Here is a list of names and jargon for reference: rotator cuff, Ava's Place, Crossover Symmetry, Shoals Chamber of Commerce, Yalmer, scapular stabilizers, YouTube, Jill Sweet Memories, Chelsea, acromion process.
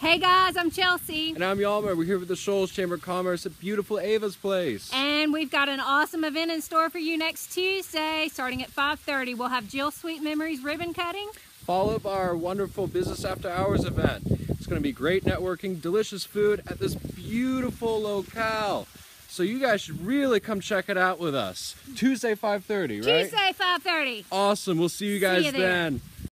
Hey guys, I'm Chelsea. And I'm Yalmer. We're here with the Shoals Chamber of Commerce at beautiful Ava's Place. And we've got an awesome event in store for you next Tuesday, starting at 5:30. We'll have Jill Sweet Memories ribbon cutting. Follow up our wonderful business after hours event. It's going to be great networking, delicious food at this beautiful locale. So you guys should really come check it out with us. Tuesday, 5:30, right? Tuesday, 5:30. Awesome. We'll see you guys then.